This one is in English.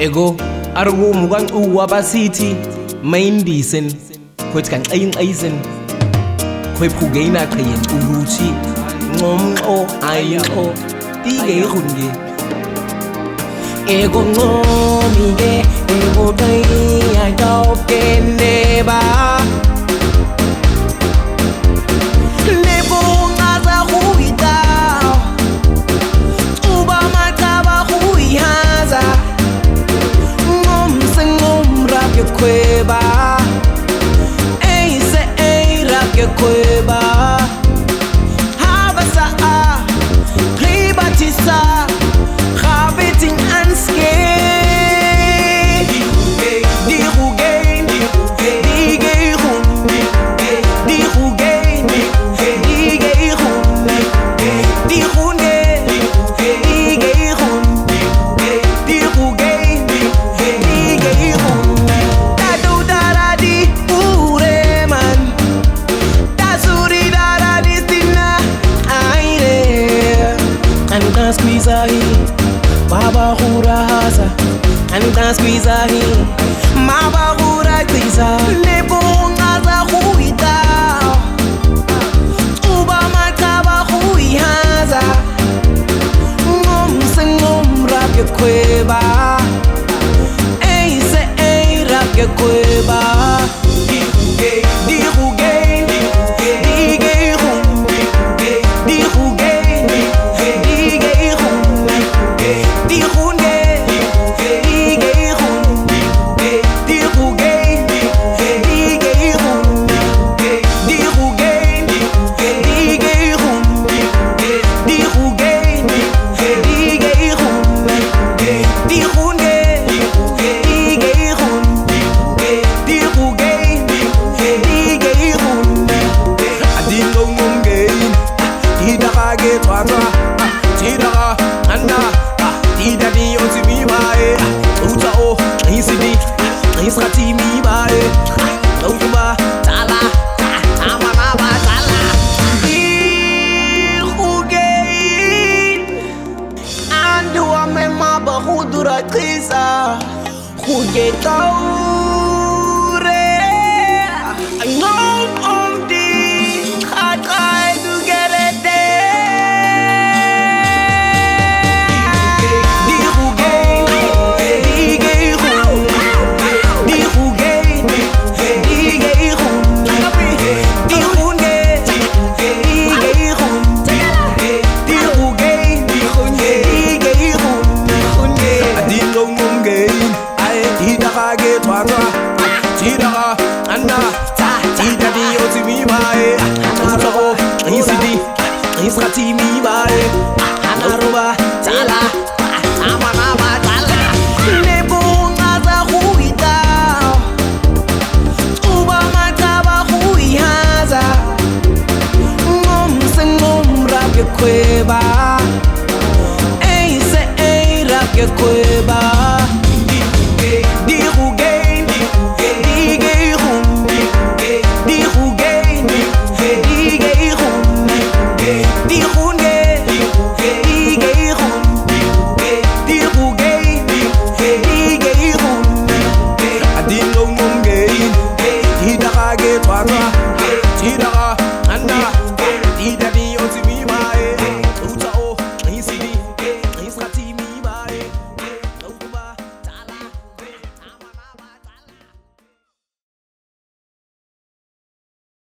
ego argu mugan uwa basiti main disen kwet kan ayun aizen kwep kugaina kayen uruchi ngom o ayo tige hunde ego ngomi de ego dai ai dau kende ba Baba hura hasa, and dance with ahi. Baba hura kisa, nebo ngaza huita. Uba mataba hui haza. Ngom sengom rapya kweba. Ei se ei rapya kweba. Cueva, ey, se ey, rap que cueva.